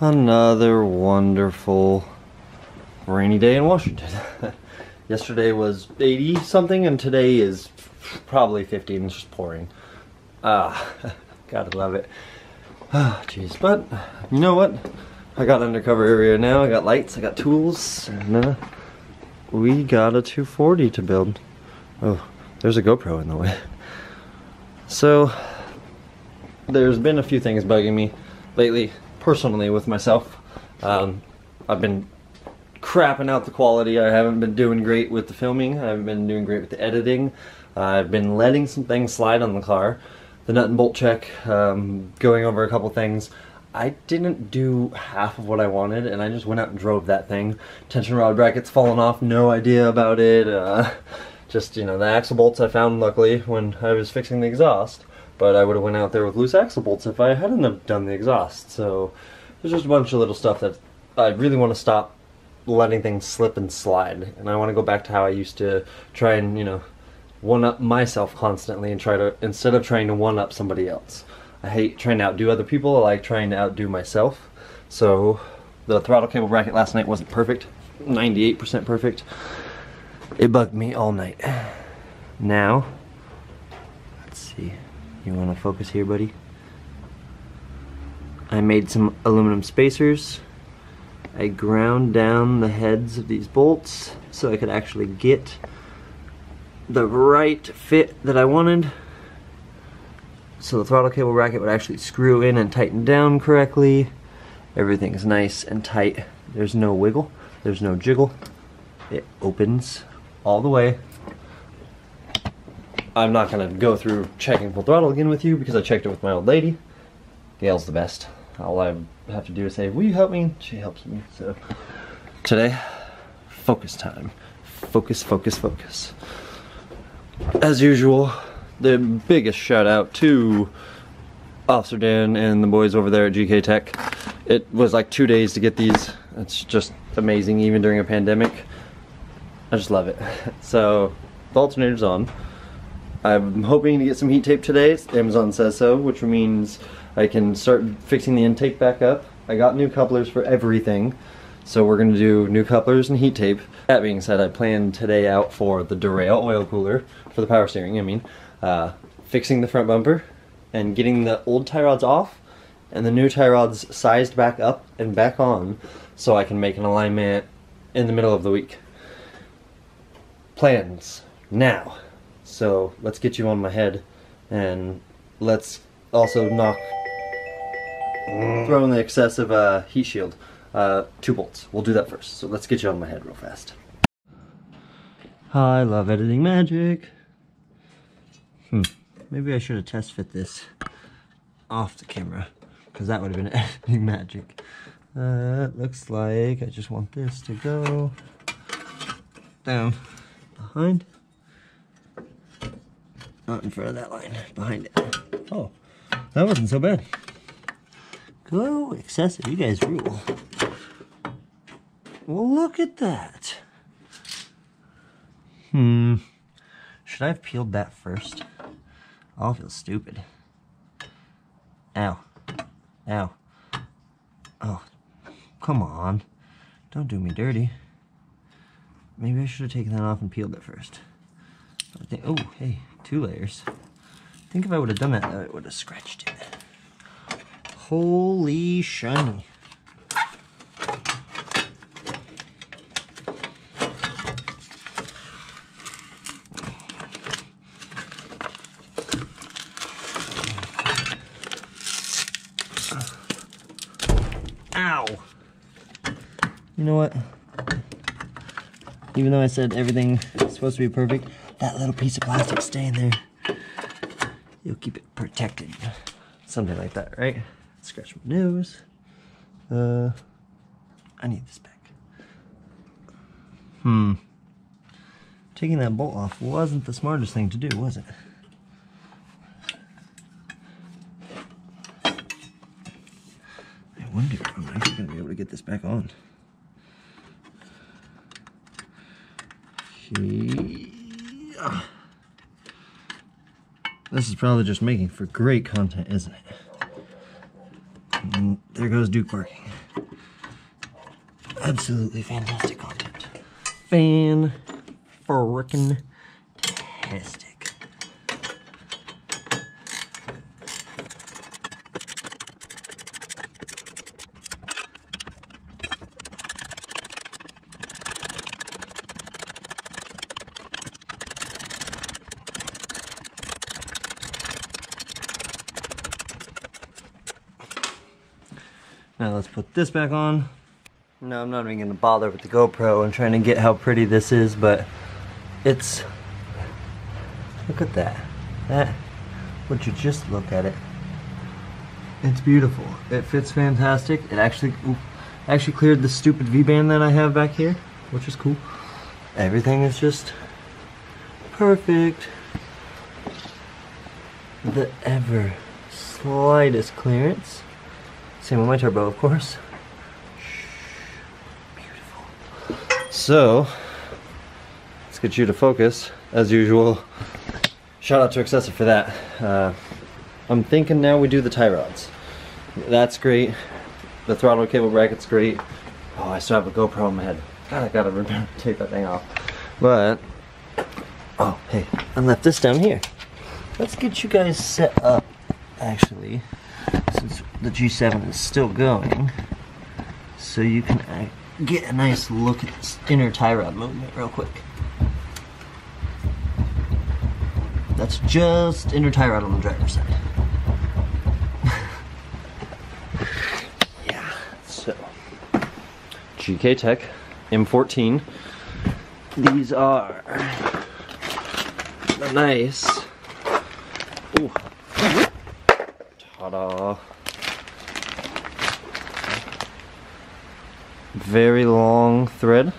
Another wonderful rainy day in Washington. Yesterday was 80 something and today is probably 50 and it's just pouring. Gotta love it. Jeez, but you know what? I got undercover area now, I got lights, I got tools, and we got a 240 to build. Oh, there's a GoPro in the way. So, there's been a few things bugging me lately, personally with myself. I've been crapping out the quality, I haven't been doing great with the filming, I haven't been doing great with the editing, I've been letting some things slide on the car. The nut and bolt check, going over a couple things. I didn't do half of what I wanted, and I just went out and drove that thing. Tension rod bracket's fallen off, no idea about it. Just, you know, the axle bolts I found, luckily, when I was fixing the exhaust. But I would have went out there with loose axle bolts if I hadn't have done the exhaust. So, there's just a bunch of little stuff that I really want to stop letting things slip and slide. And I want to go back to how I used to try and, you know, one-up myself constantly and instead of trying to one-up somebody else. I hate trying to outdo other people, I like trying to outdo myself. So the throttle cable bracket last night wasn't perfect, 98% perfect. It bugged me all night. Now, let's see, you wanna focus here, buddy? I made some aluminum spacers. I ground down the heads of these bolts so I could actually get the right fit that I wanted. So the throttle cable bracket would actually screw in and tighten down correctly. Everything's nice and tight. There's no wiggle, there's no jiggle. It opens all the way. I'm not gonna go through checking full throttle again with you because I checked it with my old lady. Gail's the best. All I have to do is say, will you help me? She helps me, so. Today, focus time. Focus, focus, focus. As usual, the biggest shout out to Officer Dan and the boys over there at GK Tech. It was like 2 days to get these. It's just amazing, even during a pandemic. I just love it. So, the alternator's on. I'm hoping to get some heat tape today. Amazon says so, which means I can start fixing the intake back up. I got new couplers for everything. So we're gonna do new couplers and heat tape. That being said, I planned today out for the derail oil cooler, for the power steering, I mean. Fixing the front bumper and getting the old tie rods off and the new tie rods sized back up and back on so I can make an alignment in the middle of the week. Plans now. So let's get you on my head and let's also knock, throw in the excessive heat shield. 2 bolts. We'll do that first. So let's get you on my head real fast. I love editing magic. Maybe I should have test fit this off the camera, because that would have been editing magic. It looks like I just want this to go down behind. Not in front of that line, behind it. Oh, that wasn't so bad. Go excessive, you guys rule. Well, look at that. Should I have peeled that first? I'll feel stupid. Ow. Ow. Oh, come on. Don't do me dirty. Maybe I should have taken that off and peeled it first. I think, oh, hey, 2 layers. I think if I would have done that, though, it would have scratched it. Holy shiny. Ow! You know what? Even though I said everything is supposed to be perfect, that little piece of plastic staying there, you'll keep it protected. Something like that, right? Scratch my nose. I need this back. Taking that bolt off wasn't the smartest thing to do, was it? I wonder if I'm actually going to be able to get this back on. This is probably just making for great content, isn't it? And there goes Duke barking. Absolutely fantastic content. Fan-frickin-tastic. Now let's put this back on. No, I'm not even gonna bother with the GoPro and trying to get how pretty this is, but it's, look at that. That, would you just look at it? It's beautiful. It fits fantastic. It actually cleared the stupid V-band that I have back here, which is cool. Everything is just perfect. The ever slightest clearance. Same with my turbo, of course. Beautiful. So, let's get you to focus, as usual. Shout out to Accessor for that. I'm thinking now we do the tie rods. That's great. The throttle cable bracket's great. Oh, I still have a GoPro in my head. God, I gotta remember to take that thing off. But, oh, hey, I left this down here. Let's get you guys set up, actually. Since the G7 is still going, so you can get a nice look at this inner tie rod movement real quick. That's just inner tie rod on the driver's side. Yeah, so GK Tech M14. These are the nice. Ooh. Ta-da. Very long thread.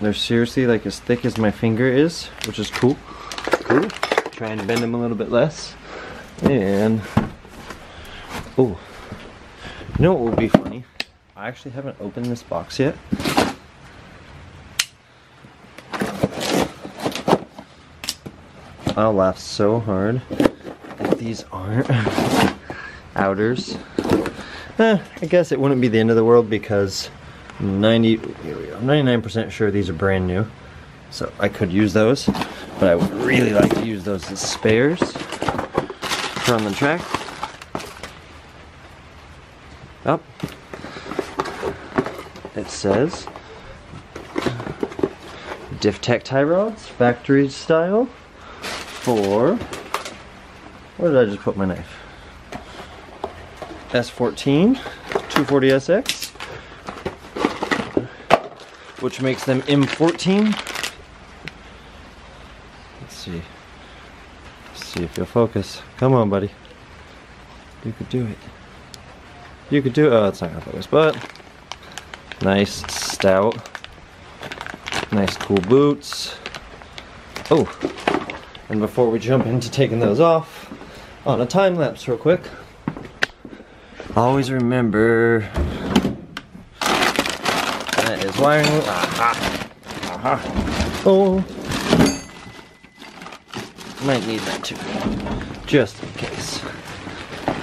They're seriously like as thick as my finger is, which is cool. Cool. Try and bend them a little bit less. And oh, you know what would be funny? I actually haven't opened this box yet. I'll laugh so hard. These aren't outers. I guess it wouldn't be the end of the world because 99% sure these are brand new. So I could use those, but I would really like to use those as spares from the track. Up. It says Diff Tech tie rods, factory style for. Where did I just put my knife? S14, 240SX, which makes them M14. Let's see. Let's see if you'll focus. Come on, buddy. You could do it. You could do it. Oh, it's not gonna focus, but nice stout. Nice cool boots. Oh, and before we jump into taking those off, on a time lapse real quick. Always remember that is wiring. Aha. Aha. Oh. Might need that too. Just in case.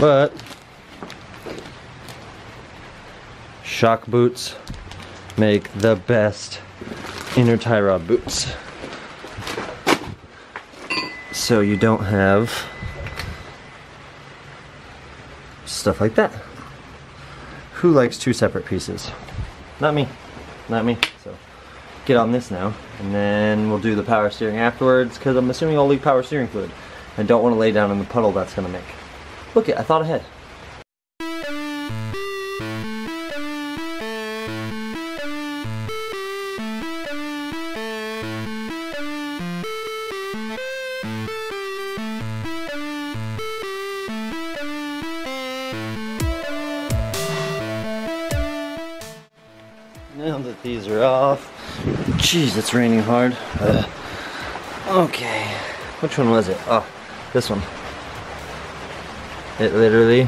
But shock boots make the best inner tie rod boots. So you don't have stuff like that. Who likes two separate pieces? Not me. Not me. So get on this now, and then we'll do the power steering afterwards, because I'm assuming I'll leave power steering fluid. I don't want to lay down in the puddle that's going to make. Look it, I thought ahead. Now that these are off, jeez, it's raining hard. Okay, which one was it? Oh, this one. It literally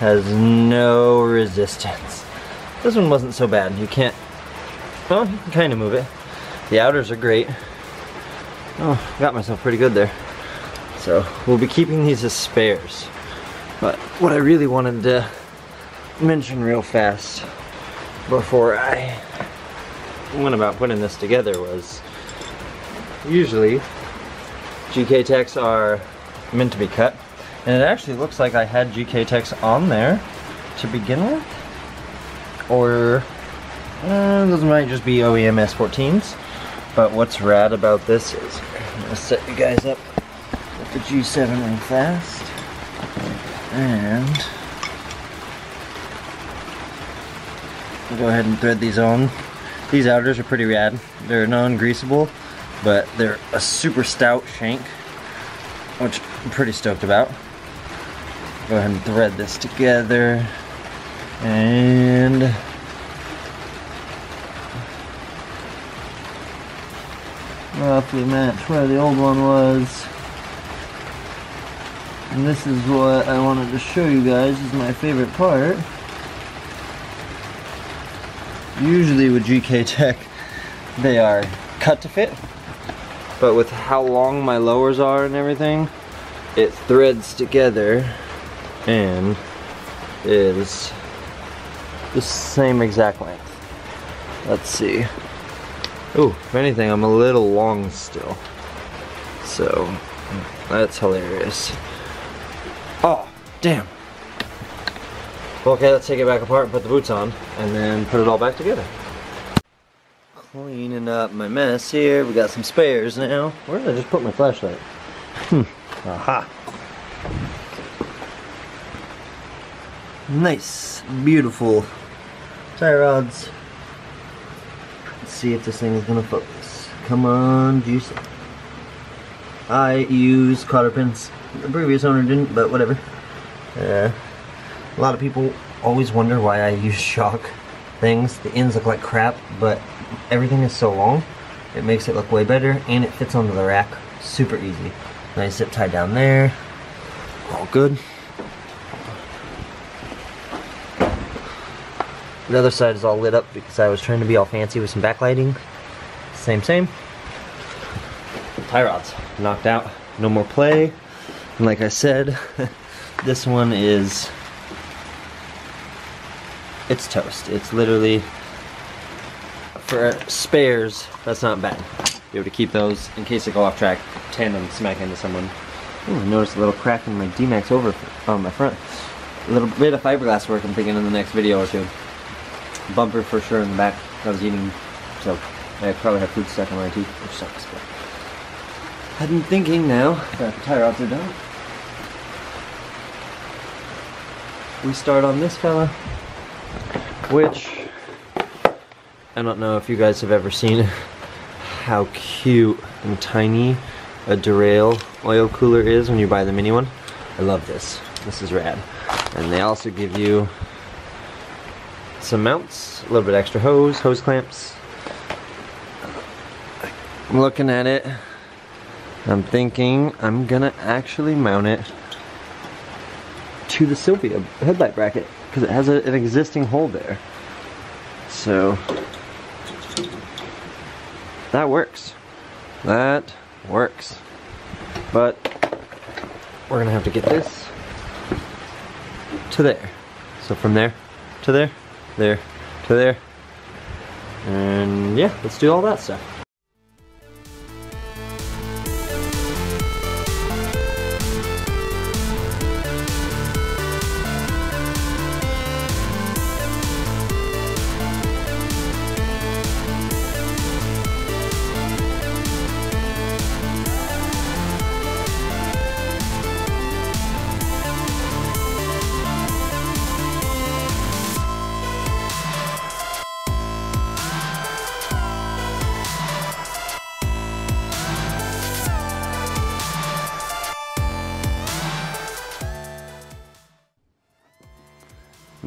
has no resistance. This one wasn't so bad. You can't, well, you can kind of move it. The outers are great. Oh, got myself pretty good there. So we'll be keeping these as spares. But what I really wanted to mention real fast before I went about putting this together was, usually GK Techs are meant to be cut, and it actually looks like I had GK Techs on there to begin with, or those might just be OEM S14s. But what's rad about this is, I'm gonna set you guys up with the G7 real fast, and we'll go ahead and thread these on. These outers are pretty rad. They're non-greasable, but they're a super stout shank, which I'm pretty stoked about. Go ahead and thread this together, and roughly match where the old one was. And this is what I wanted to show you guys is my favorite part. Usually with GK Tech they are cut to fit, but with how long my lowers are and everything, it threads together and is the same exact length. Let's see. Oh, if anything, I'm a little long still. So, that's hilarious. Oh, damn. Well, okay, let's take it back apart and put the boots on, and then put it all back together. Cleaning up my mess here. We got some spares now. Where did I just put my flashlight? Aha. Nice, beautiful tie rods. See if this thing is gonna focus. Come on, juice. I use cotter pins. The previous owner didn't, but whatever. A lot of people always wonder why I use shock things. The ends look like crap, but everything is so long, it makes it look way better, and it fits onto the rack super easy. Nice zip tie down there. All good. The other side is all lit up because I was trying to be all fancy with some backlighting. Same. Tie rods knocked out. No more play. And like I said, this one is, it's toast. It's literally, for spares, that's not bad. Be able to keep those in case they go off track, tandem smack into someone. Ooh, I noticed a little crack in my D-Max over on my front. A little bit of fiberglass work, I'm thinking, in the next video or two. Bumper for sure in the back. I was eating, so I probably have food stuck in my teeth, which sucks. But I've been thinking now that the tie rods are done, we start on this fella, which I don't know if you guys have ever seen how cute and tiny a derail oil cooler is when you buy the mini one. I love this. This is rad. And they also give you some mounts, a little bit extra hose clamps. I'm looking at it, I'm thinking I'm gonna actually mount it to the Silvia headlight bracket because it has an existing hole there, so that works. But we're gonna have to get this to there, so from there to there, there to there, and yeah, let's do all that stuff.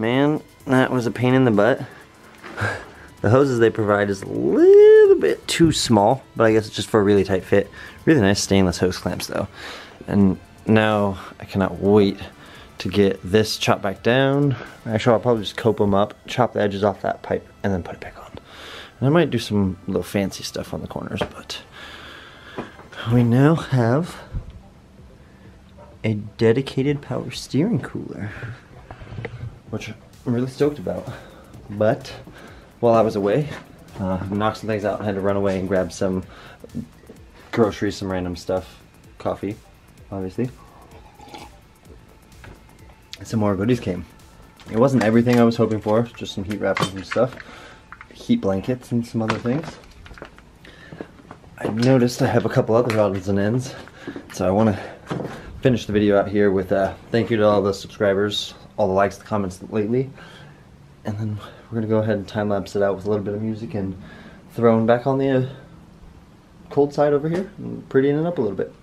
Man, that was a pain in the butt. The hoses they provide is a little bit too small, but I guess it's just for a really tight fit. Really nice stainless hose clamps though. And now I cannot wait to get this chopped back down. Actually, I'll probably just cope them up, chop the edges off that pipe, and then put it back on. And I might do some little fancy stuff on the corners, but we now have a dedicated power steering cooler, which I'm really stoked about. But while I was away, knocked some things out and had to run away and grab some groceries, some random stuff, coffee, obviously. Some more goodies came. It wasn't everything I was hoping for, just some heat wrappers and stuff, heat blankets and some other things. I noticed I have a couple other odds and ends, so I want to finish the video out here with a thank you to all the subscribers, all the likes, the comments lately, and then we're going to go ahead and time-lapse it out with a little bit of music and throwing back on the cold side over here and prettying it up a little bit.